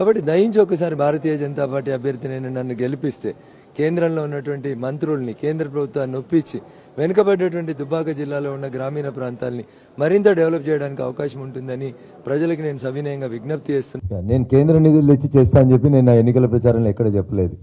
కాబట్టి దయించొకసారి భారతీయ జనతా పార్టీ అభ్యర్థిని నన్ను గెలిపిస్తే కేంద్రంలో ఉన్నటువంటి మంత్రుల్ని కేంద్ర ప్రభుత్వాన్ని ఒప్పించి వెనుకబడ్డటువంటి దుబ్బాక జిల్లాలో ఉన్న గ్రామీణ ప్రాంతాలని మరింత డెవలప్ చేయడానికి అవకాశం ఉంటుందని ప్రజలకు నేను సవినయంగా విజ్ఞప్తి చేస్తున్నాను. నేను కేంద్ర నిధులు తెచ్చి చేస్తానని చెప్పి నేను నా ఎన్నికల ప్రచారంలో ఎక్కడ చెప్పలేదు.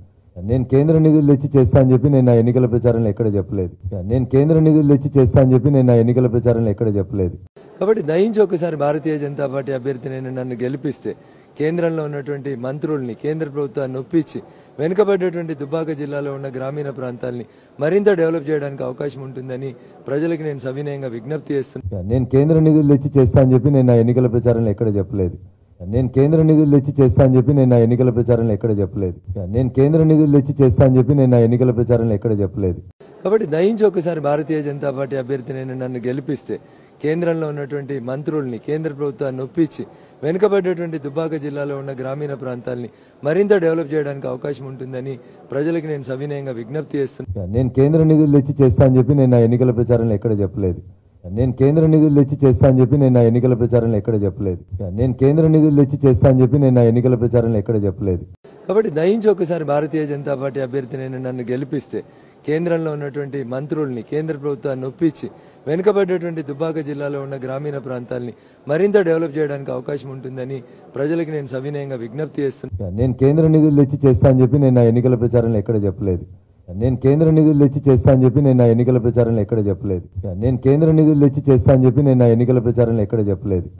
కాబట్టి దయించి ఒకసారి భారతీయ జనతా పార్టీ అభ్యర్థిని నన్ను గెలిపిస్తే కేంద్రంలో ఉన్నటువంటి మంత్రుల్ని కేంద్ర ప్రభుత్వాన్ని ఒప్పించి వెనుకబడ్డటువంటి దుబ్బాక జిల్లాలో ఉన్న గ్రామీణ ప్రాంతాలని మరింత డెవలప్ చేయడానికి అవకాశం ఉంటుందని ప్రజలకు నేను సవినయంగా విజ్ఞప్తి చేస్తున్నాను. నేను కేంద్ర నిధులు తెచ్చి చేస్తానని చెప్పి నేను నా ఎన్నికల ప్రచారంలో ఎక్కడ చెప్పలేదు. కాబట్టి దయించి ఒకసారి భారతీయ జనతా పార్టీ అభ్యర్థిని నన్ను గెలిపిస్తే కేంద్రంలో ఉన్నటువంటి మంత్రుల్ని కేంద్ర ప్రభుత్వాన్ని ఒప్పించి వెనుకబడ్డటువంటి దుబ్బాక జిల్లాలో ఉన్న గ్రామీణ ప్రాంతాలని మరింత డెవలప్ చేయడానికి అవకాశం ఉంటుందని ప్రజలకు నేను సవినయంగా విజ్ఞప్తి చేస్తున్నాను. నేను కేంద్ర నిధులు తెచ్చి చేస్తానని చెప్పి నేను నా ఎన్నికల ప్రచారంలో ఎక్కడ చెప్పలేదు. కాబట్టి దయించి ఒకసారి భారతీయ జనతా పార్టీ అభ్యర్థిని నన్ను గెలిపిస్తే కేంద్రంలో ఉన్నటువంటి మంత్రుల్ని కేంద్ర ప్రభుత్వాన్ని ఒప్పించి వెనుకబడ్డటువంటి దుబ్బాక జిల్లాలో ఉన్న గ్రామీణ ప్రాంతాలని మరింత డెవలప్ చేయడానికి అవకాశం ఉంటుందని ప్రజలకు నేను సవినయంగా విజ్ఞప్తి చేస్తున్నాను. నేను కేంద్ర నిధులు తెచ్చి చేస్తానని చెప్పి నేను నా ఎన్నికల ప్రచారంలో ఎక్కడ చెప్పలేదు.